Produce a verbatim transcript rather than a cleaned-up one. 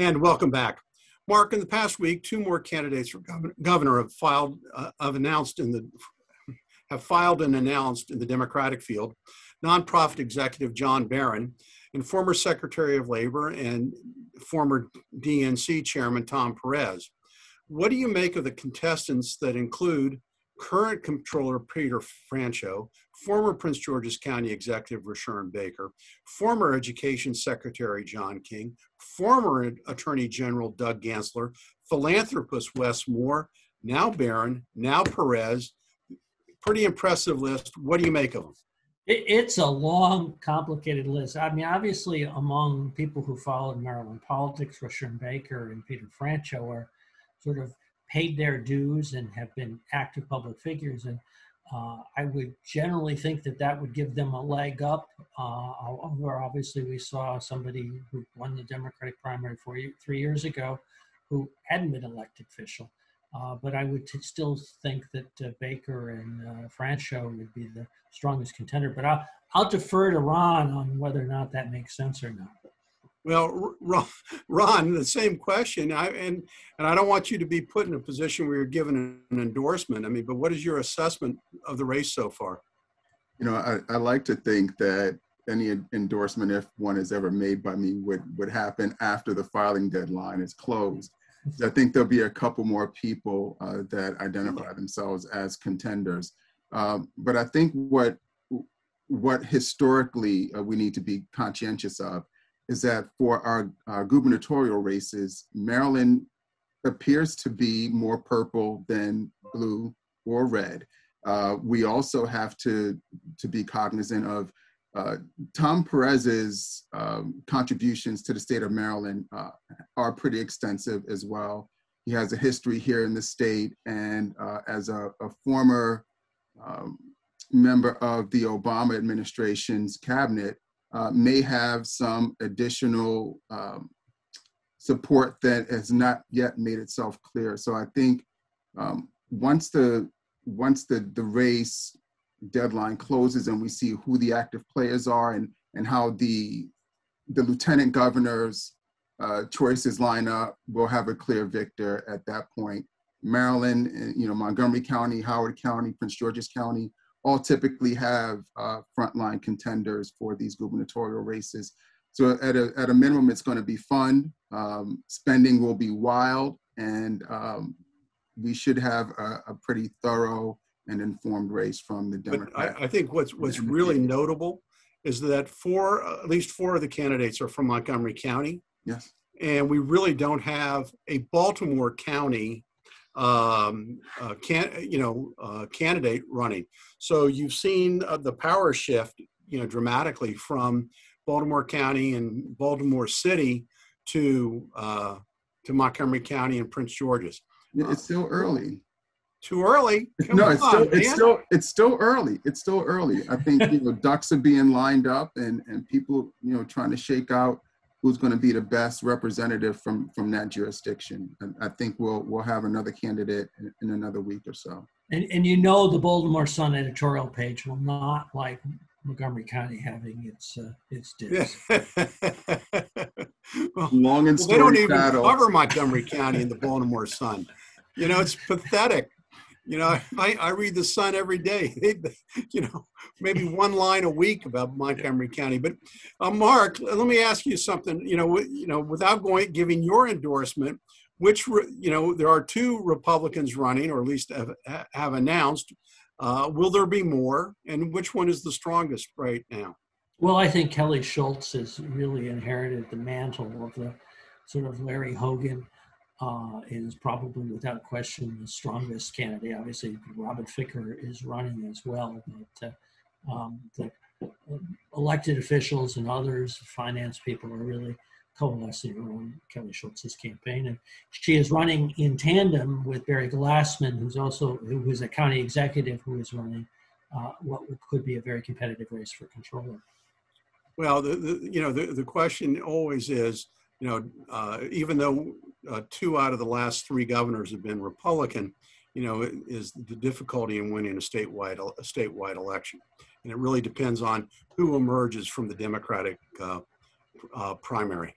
And welcome back. Mark, in the past week, two more candidates for governor have filed, uh, have announced in the, have filed and announced in the Democratic field. Nonprofit executive John Barron and former Secretary of Labor and former D N C Chairman Tom Perez. What do you make of the contestants that include current Comptroller Peter Franchot, former Prince George's County Executive Rushern Baker, former Education Secretary John King, former Attorney General Doug Gansler, philanthropist Wes Moore, now Barron, now Perez? Pretty impressive list. What do you make of them? It's a long, complicated list. I mean, obviously, among people who followed Maryland politics, Rushern Baker and Peter Franchot are sort of paid their dues and have been active public figures. And uh, I would generally think that that would give them a leg up. Uh, where obviously, we saw somebody who won the Democratic primary four, three years ago who hadn't been elected official. Uh, but I would t still think that uh, Baker and uh, Franchot would be the strongest contender. But I'll, I'll defer to Ron on whether or not that makes sense or not. Well, Ron, Ron the same question. I, and, and I don't want you to be put in a position where you're given an endorsement. I mean, but what is your assessment of the race so far? You know, I, I like to think that any endorsement, if one is ever made by me, would, would happen after the filing deadline is closed. I think there'll be a couple more people uh, that identify themselves as contenders. Um, but I think what, what historically uh, we need to be conscientious of is that for our, our gubernatorial races, Maryland appears to be more purple than blue or red. Uh, we also have to, to be cognizant of Uh, Tom Perez's um, contributions to the state of Maryland uh, are pretty extensive as well. He has a history here in the state, and uh, as a, a former um, member of the Obama administration's cabinet, uh, may have some additional um, support that has not yet made itself clear. So I think um, once the once the the race deadline closes and we see who the active players are and and how the the lieutenant governor's uh, choices line up, we'll have a clear victor at that point. Maryland, you know, Montgomery County, Howard County, Prince George's County, all typically have uh, frontline contenders for these gubernatorial races. So at a, at a minimum, it's going to be fun. Um, spending will be wild, and um, we should have a, a pretty thorough and informed race from the Democrats. I, I think what's what's really notable is that four, at least four of the candidates are from Montgomery County. Yes. And we really don't have a Baltimore County, um, uh, can you know, uh, candidate running. So you've seen uh, the power shift, you know, dramatically from Baltimore County and Baltimore City to uh, to Montgomery County and Prince George's. It's still early. Too early. Come no, it's, on, still, it's still it's still early. It's still early. I think you know ducks are being lined up, and and people you know trying to shake out who's going to be the best representative from from that jurisdiction. And I think we'll we'll have another candidate in, in another week or so. And and you know the Baltimore Sun editorial page will not like Montgomery County having its uh, its dips. Well, long and well, they don't even battle. Cover Montgomery County in the Baltimore Sun. You know, it's pathetic. You know, I, I read the Sun every day, you know, maybe one line a week about Montgomery County. But uh, Mark, let me ask you something, you know, you know, without going, giving your endorsement, which, you know, there are two Republicans running, or at least have, have announced, uh, will there be more? And which one is the strongest right now? Well, I think Kelly Schultz has really inherited the mantle of the sort of Larry Hogan. Uh, is probably without question the strongest candidate. Obviously, Robert Ficker is running as well, but uh, um, the elected officials and others, finance people, are really coalescing around Kelly Schultz's campaign, and she is running in tandem with Barry Glassman, who's also who is a county executive who is running uh, what could be a very competitive race for controller. Well, the, the you know the the question always is, you know, uh, even though uh, two out of the last three governors have been Republican, you know, is the difficulty in winning a statewide a statewide election, and it really depends on who emerges from the Democratic uh, uh, primary.